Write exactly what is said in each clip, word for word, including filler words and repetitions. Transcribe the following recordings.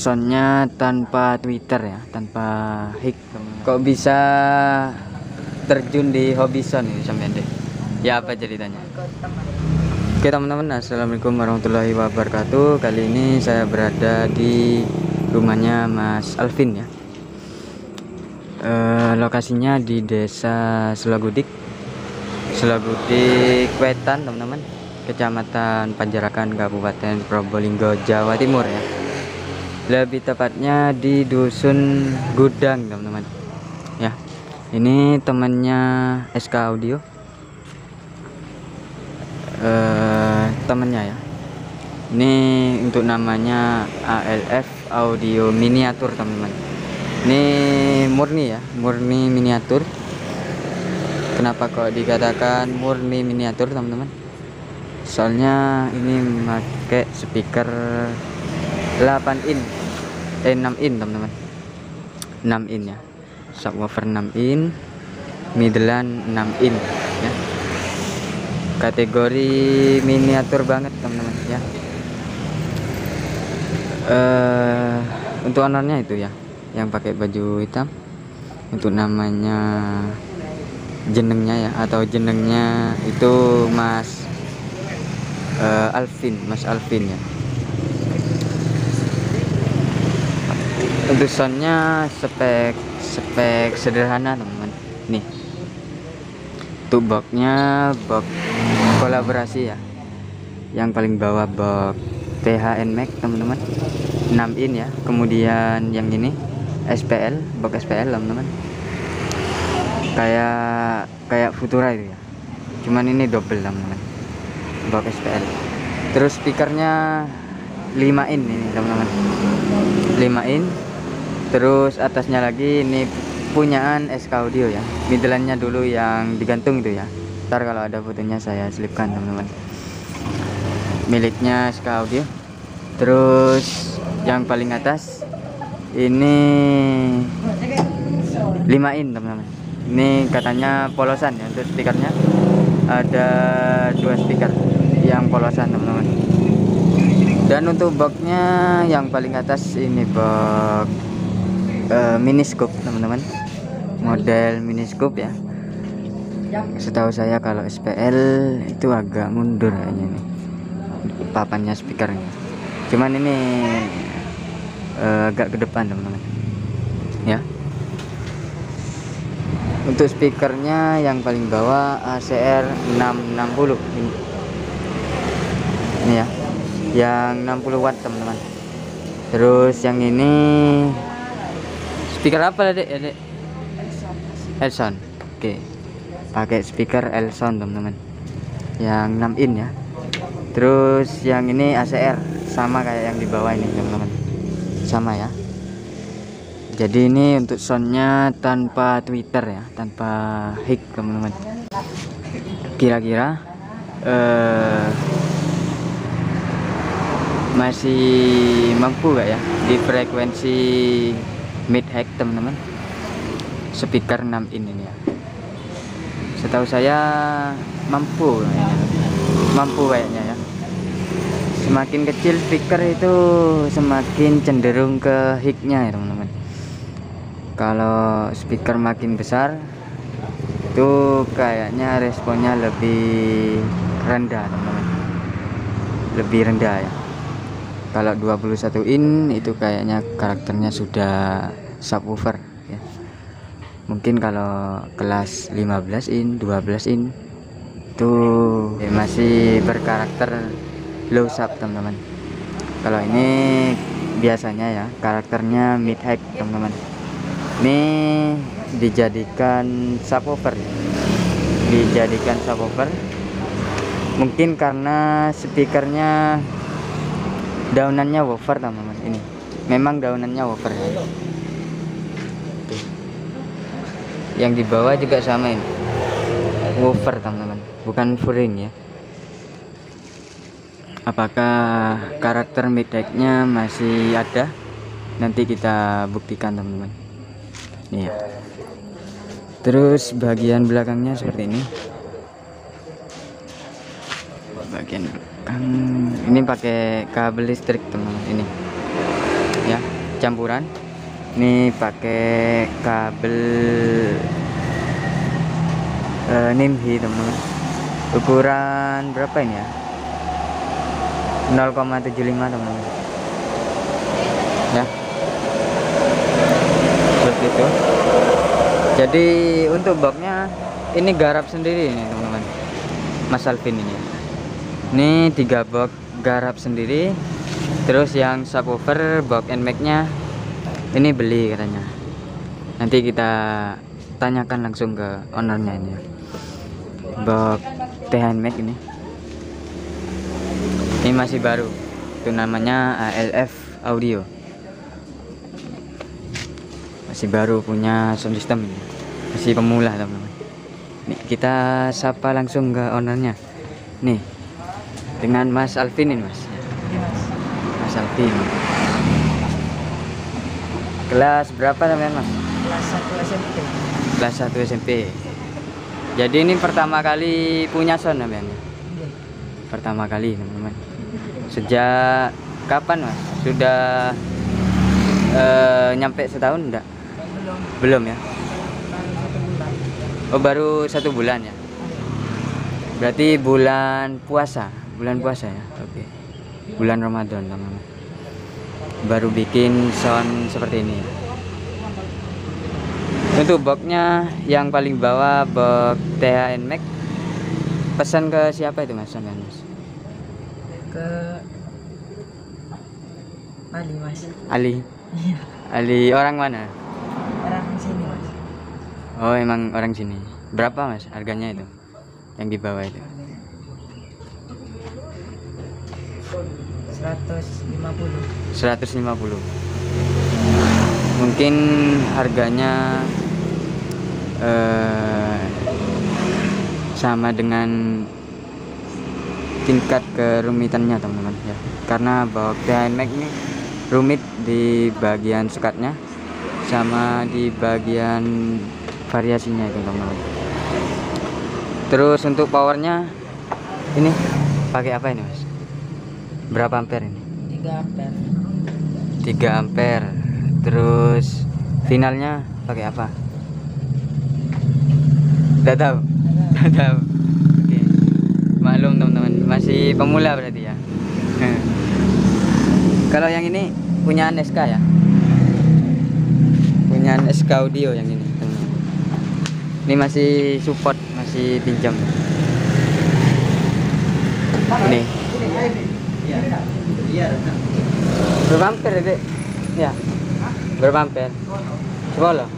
Elsonnya tanpa Twitter ya, tanpa hik. Kok bisa terjun di hobi sound ini sampean deh? Ya apa ceritanya? Oke teman-teman, assalamualaikum warahmatullahi wabarakatuh. Kali ini saya berada di rumahnya Mas Alfin ya. E, lokasinya di desa Selogudik, Selogudik Wetan teman-teman, Kecamatan Pajarakan, Kabupaten Probolinggo, Jawa Timur ya. Lebih tepatnya di dusun Gudang teman-teman ya. Ini temannya S K Audio, e, temannya ya. Ini untuk namanya A L F Audio miniatur teman-teman. Ini murni ya, murni miniatur. Kenapa kok dikatakan murni miniatur teman-teman? Soalnya ini memakai speaker delapan in, eh enam in teman-teman, enam in ya, subwoofer enam in, midland enam in ya, kategori miniatur banget teman-teman ya. Uh, untuk ownernya itu ya, yang pakai baju hitam, untuk namanya jenengnya ya, atau jenengnya itu Mas Uh, Alfin, Mas Alfin ya. Tulisannya spek spek sederhana teman-teman. Nih, tuh boxnya box kolaborasi ya. Yang paling bawah box T H N Max teman-teman, enam in ya. Kemudian yang ini S P L, box S P L teman-teman. Kayak kayak Futura itu ya. Cuman ini double teman-teman. Box S P L. Terus speakernya lima in ini teman-teman, lima in. Terus atasnya lagi ini punyaan S K Audio ya, midlandnya dulu yang digantung itu ya, ntar kalau ada fotonya saya selipkan teman-teman, miliknya S K Audio. Terus yang paling atas ini lima in teman-teman, ini katanya polosan ya. Untuk speakernya ada dua speaker yang polosan teman-teman. Dan untuk boxnya yang paling atas ini box uh, mini scoop teman-teman, model mini scoop ya. Setahu saya kalau S P L itu agak mundur kayaknya nih papannya speakernya, cuman ini uh, agak ke depan teman-teman ya. Untuk speakernya yang paling bawah A C R enam enam nol ini, ini ya, yang enam puluh watt teman-teman. Terus yang ini speaker apa dek? Dek? Elson. Oke, pakai speaker Elson teman-teman, yang enam in ya. Terus yang ini A C R, sama kayak yang di bawah ini teman-teman, sama ya. Jadi ini untuk soundnya tanpa Twitter ya, tanpa hik teman-teman. Kira-kira uh, masih mampu gak ya di frekuensi mid high teman-teman, speaker enam in ini ya. Setahu saya mampu kayaknya. mampu kayaknya ya. Semakin kecil speaker itu semakin cenderung ke hiknya ya teman-teman. Kalau speaker makin besar itu kayaknya responnya lebih rendah teman-teman, lebih rendah ya. Kalau dua puluh satu in itu kayaknya karakternya sudah subwoofer ya. Mungkin kalau kelas lima belas in, dua belas in itu ya masih berkarakter low sub teman-teman. Kalau ini biasanya ya karakternya mid high teman-teman. Ini dijadikan subwoofer ya. Dijadikan subwoofer mungkin karena speakernya daunannya woofer teman-teman. Ini memang daunannya woofer ya. Yang di bawah juga sama ini woofer teman-teman, bukan full ring ya. Apakah karakter mid high-nya masih ada, nanti kita buktikan teman-teman ya. Terus bagian belakangnya seperti ini, bagian belakang ini pakai kabel listrik teman-teman ini ya. campuran. Ini pakai kabel uh, NIMHI teman-teman. Ukuran berapa ini ya? nol koma tujuh lima teman-teman. Ya. Seperti itu. Jadi untuk boxnya ini garap sendiri ini teman-teman. Mas Alfin ini. Ini tiga box garap sendiri. Terus yang subwoofer, box and mic-nya ini beli katanya. Nanti kita tanyakan langsung ke ownernya ini. Box T H N Max ini. Ini masih baru. Itu namanya A L F Audio. Masih baru punya sound system ini. Masih pemula teman-teman. Nih kita sapa langsung ke ownernya. Nih. Dengan Mas Alfin ini, Mas. Mas Alfin. Kelas berapa namanya, Mas? Kelas satu S M P. Kelas satu S M P. Jadi ini pertama kali punya sound namanya. Pertama kali, teman-teman. Sejak kapan, Mas? Sudah uh, nyampe setahun enggak? Belum. Belum ya? Oh, baru satu bulan ya. Berarti bulan puasa, bulan puasa ya. Oke. Okay. Bulan Ramadan, teman-teman. Baru bikin sound seperti ini. Untuk boxnya yang paling bawah box T H N Max, pesan ke siapa itu Mas? Mas? Ke Ali Mas. Ali. Iya. Ali orang mana? Orang sini Mas. Oh emang orang sini. Berapa Mas harganya itu? Yang di bawah itu? seratus lima puluh. seratus lima puluh. Mungkin harganya eh, sama dengan tingkat kerumitannya teman-teman ya. Karena bahwa T H N Max ini rumit di bagian sekatnya sama di bagian variasinya itu teman-teman. Terus untuk powernya ini pakai apa ini Mas? Berapa ampere ini? tiga ampere. tiga ampere. Terus finalnya pakai apa? Tidak tahu. Tidak tahu. Oke. Maklum teman-teman, masih pemula berarti ya. Kalau yang ini punya N S K ya? Punya N S K Audio yang ini. Ini masih support, masih pinjam. Ini. Berapa ampere dek? Ya. Berapa ampere? sepuluh.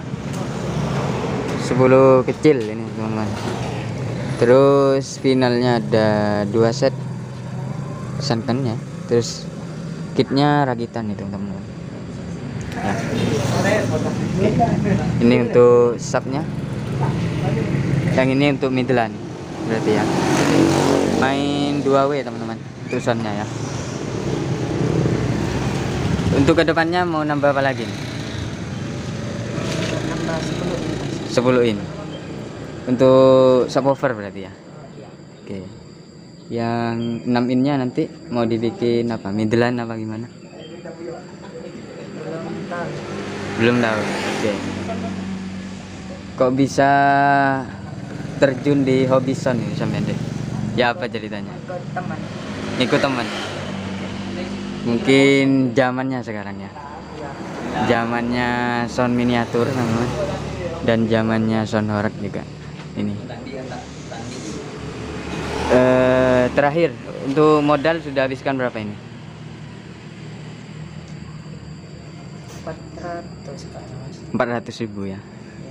sepuluh kecil ini teman-teman. Terus finalnya ada dua set sankannya. Terus kitnya rakitan itu teman-teman. Nah. Ini untuk subnya. Yang ini untuk midlan berarti ya. Main dua W teman-teman. Tulisannya ya. Untuk kedepannya mau nambah apa lagi? Nambah sepuluh in. Untuk subwoofer berarti ya. Oke. Okay. Yang enam innya nanti mau dibikin apa? Midlan apa gimana? Belum tahu. Belum tahu. Oke. Okay. Kok bisa terjun di hobi sound ini sampean deh? Ya apa ceritanya? Ikut teman. Ikut teman. Mungkin zamannya sekarang ya. Zamannya sound miniatur teman. Dan zamannya sound horeg juga. Ini. Eh, terakhir untuk modal sudah habiskan berapa ini? empat ratus ribu. empat ratus ribu ya.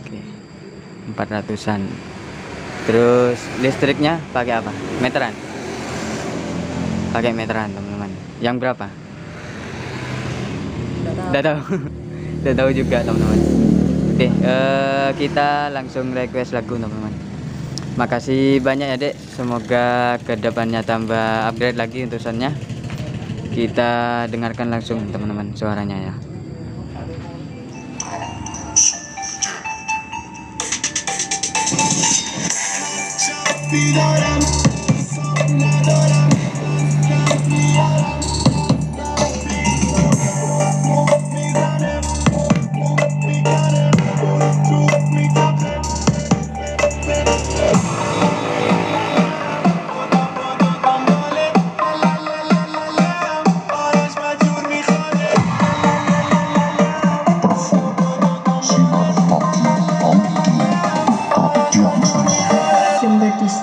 Oke. empat ratusan. Terus listriknya pakai apa? Meteran. Pakai meteran teman-teman. Yang berapa? Tidak tahu. Tidak tahu juga teman-teman. Oke, uh, kita langsung request lagu teman-teman. Makasih banyak ya dek. Semoga kedepannya tambah upgrade lagi untuk soundnya. Kita dengarkan langsung teman-teman suaranya ya. Be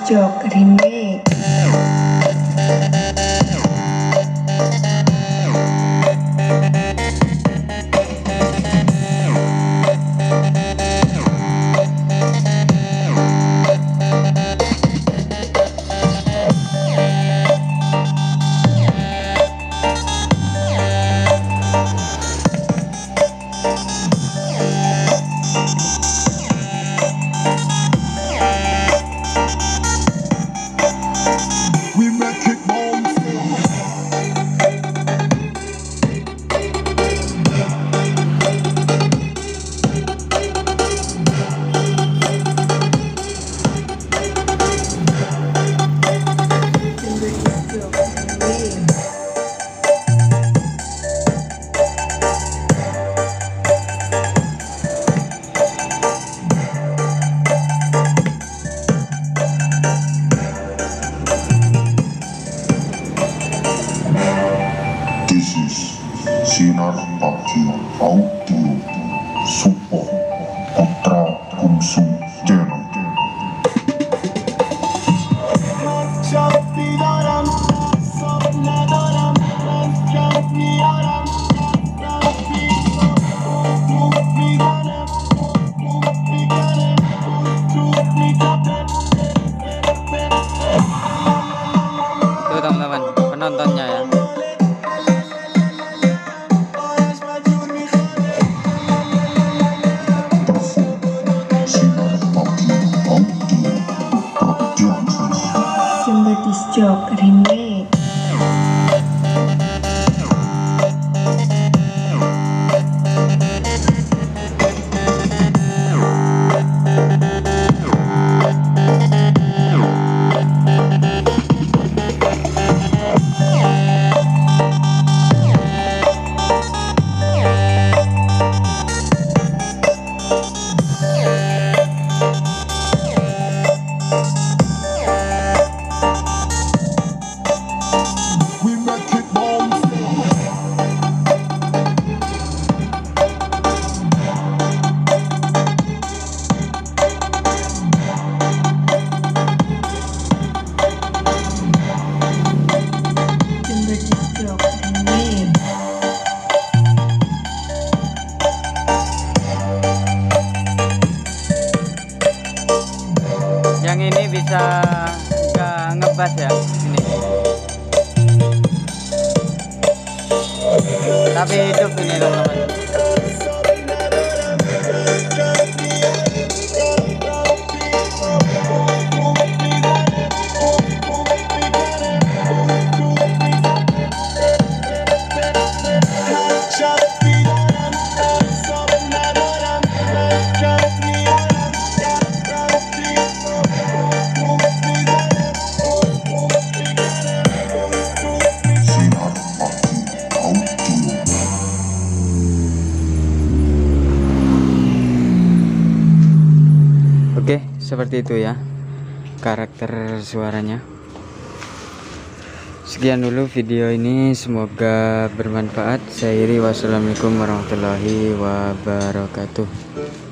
Pojok Remake. Seperti itu ya karakter suaranya. Sekian dulu video ini, semoga bermanfaat. Saya Iri, wassalamualaikum warahmatullahi wabarakatuh.